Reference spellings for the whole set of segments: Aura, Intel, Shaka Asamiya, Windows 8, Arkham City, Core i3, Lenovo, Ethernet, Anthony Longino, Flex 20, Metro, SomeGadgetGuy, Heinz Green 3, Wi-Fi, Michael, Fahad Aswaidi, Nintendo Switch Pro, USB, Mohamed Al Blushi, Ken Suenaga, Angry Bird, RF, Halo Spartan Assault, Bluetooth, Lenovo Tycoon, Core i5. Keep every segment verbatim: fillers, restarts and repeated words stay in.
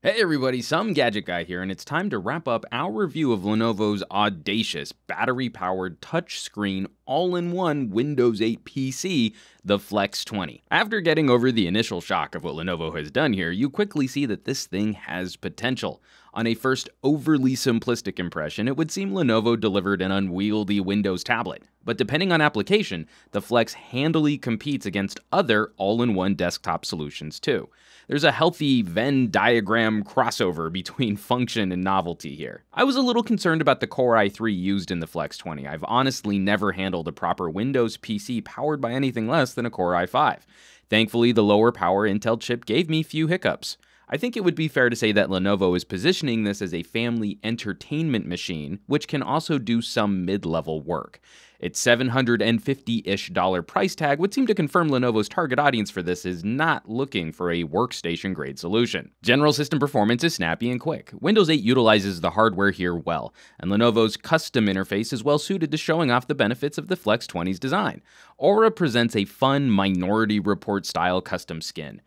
Hey everybody, SomeGadgetGuy here, and it's time to wrap up our review of Lenovo's audacious, battery-powered, touchscreen, all-in-one Windows eight P C, the Flex twenty. After getting over the initial shock of what Lenovo has done here, you quickly see that this thing has potential. On a first overly simplistic impression, it would seem Lenovo delivered an unwieldy Windows tablet. But depending on application, the Flex handily competes against other all-in-one desktop solutions too. There's a healthy Venn diagram crossover between function and novelty here. I was a little concerned about the Core i three used in the Flex twenty. I've honestly never handled a proper Windows P C powered by anything less than a Core i five. Thankfully, the lower power Intel chip gave me few hiccups. I think it would be fair to say that Lenovo is positioning this as a family entertainment machine, which can also do some mid-level work. Its seven hundred fifty-ish dollar price tag would seem to confirm Lenovo's target audience for this is not looking for a workstation-grade solution. General system performance is snappy and quick. Windows eight utilizes the hardware here well, and Lenovo's custom interface is well suited to showing off the benefits of the Flex twenty's design. Aura presents a fun Minority Report-style custom skin.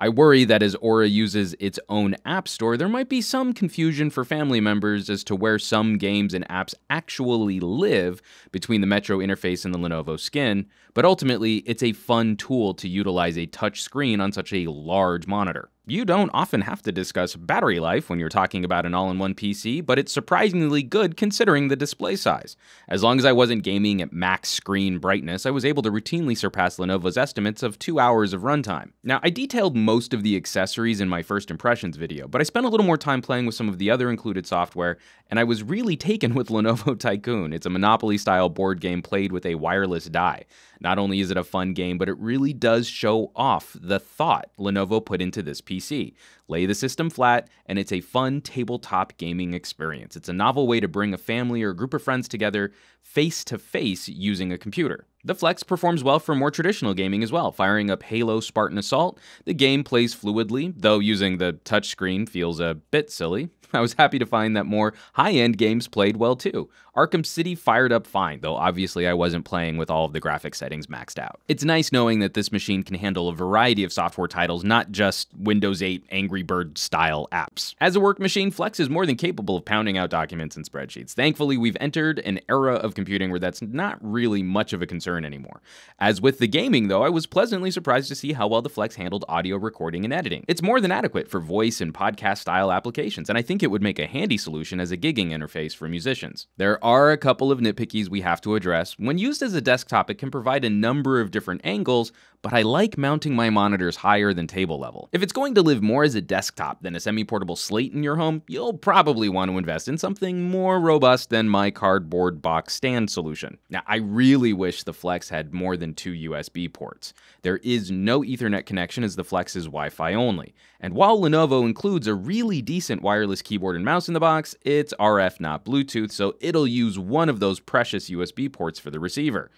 I worry that as Aura uses its own app store, there might be some confusion for family members as to where some games and apps actually live between the Metro interface and the Lenovo skin, but ultimately, it's a fun tool to utilize a touch screen on such a large monitor. You don't often have to discuss battery life when you're talking about an all-in-one P C, but it's surprisingly good considering the display size. As long as I wasn't gaming at max screen brightness, I was able to routinely surpass Lenovo's estimates of two hours of runtime. Now, I detailed most of the accessories in my first impressions video, but I spent a little more time playing with some of the other included software, and I was really taken with Lenovo Tycoon. It's a Monopoly-style board game played with a wireless die. Not only is it a fun game, but it really does show off the thought Lenovo put into this P C. P C. Lay the system flat, and it's a fun tabletop gaming experience. It's a novel way to bring a family or a group of friends together face-to-face using a computer. The Flex performs well for more traditional gaming as well. Firing up Halo Spartan Assault, the game plays fluidly, though using the touchscreen feels a bit silly. I was happy to find that more high-end games played well too. Arkham City fired up fine, though obviously I wasn't playing with all of the graphic settings maxed out. It's nice knowing that this machine can handle a variety of software titles, not just Windows eight Angry Bird style apps. As a work machine, Flex is more than capable of pounding out documents and spreadsheets. Thankfully, we've entered an era of computing where that's not really much of a concern anymore. As with the gaming, though, I was pleasantly surprised to see how well the Flex handled audio recording and editing. It's more than adequate for voice and podcast-style applications, and I think it would make a handy solution as a gigging interface for musicians. There are a couple of nitpickies we have to address. When used as a desktop, it can provide a number of different angles, but I like mounting my monitors higher than table level. If it's going to live more as a desktop than a semi-portable slate in your home, you'll probably want to invest in something more robust than my cardboard box stand solution. Now, I really wish the Flex had more than two U S B ports. There is no Ethernet connection as the Flex is Wi-Fi only. And while Lenovo includes a really decent wireless keyboard and mouse in the box, it's R F, not Bluetooth, so it'll use one of those precious U S B ports for the receiver.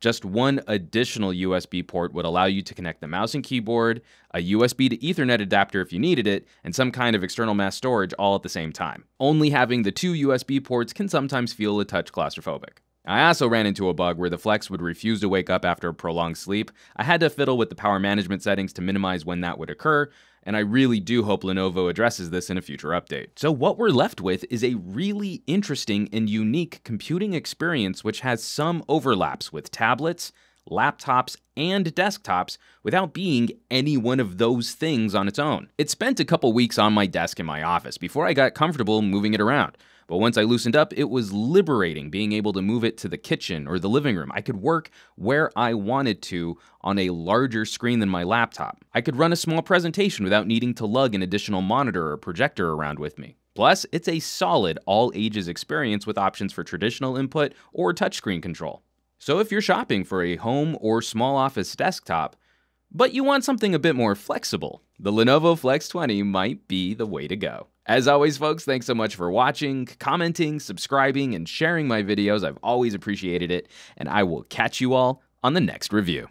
Just one additional U S B port would allow you to connect the mouse and keyboard, a U S B to Ethernet adapter if you needed it, and some kind of external mass storage all at the same time. Only having the two U S B ports can sometimes feel a touch claustrophobic. I also ran into a bug where the Flex would refuse to wake up after a prolonged sleep. I had to fiddle with the power management settings to minimize when that would occur, and I really do hope Lenovo addresses this in a future update. So what we're left with is a really interesting and unique computing experience which has some overlaps with tablets, laptops, and desktops without being any one of those things on its own. It spent a couple weeks on my desk in my office before I got comfortable moving it around. But once I loosened up, it was liberating being able to move it to the kitchen or the living room. I could work where I wanted to on a larger screen than my laptop. I could run a small presentation without needing to lug an additional monitor or projector around with me. Plus, it's a solid all-ages experience with options for traditional input or touchscreen control. So if you're shopping for a home or small office desktop, but you want something a bit more flexible, the Lenovo Flex twenty might be the way to go. As always, folks, thanks so much for watching, commenting, subscribing, and sharing my videos. I've always appreciated it, and I will catch you all on the next review.